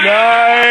Nice.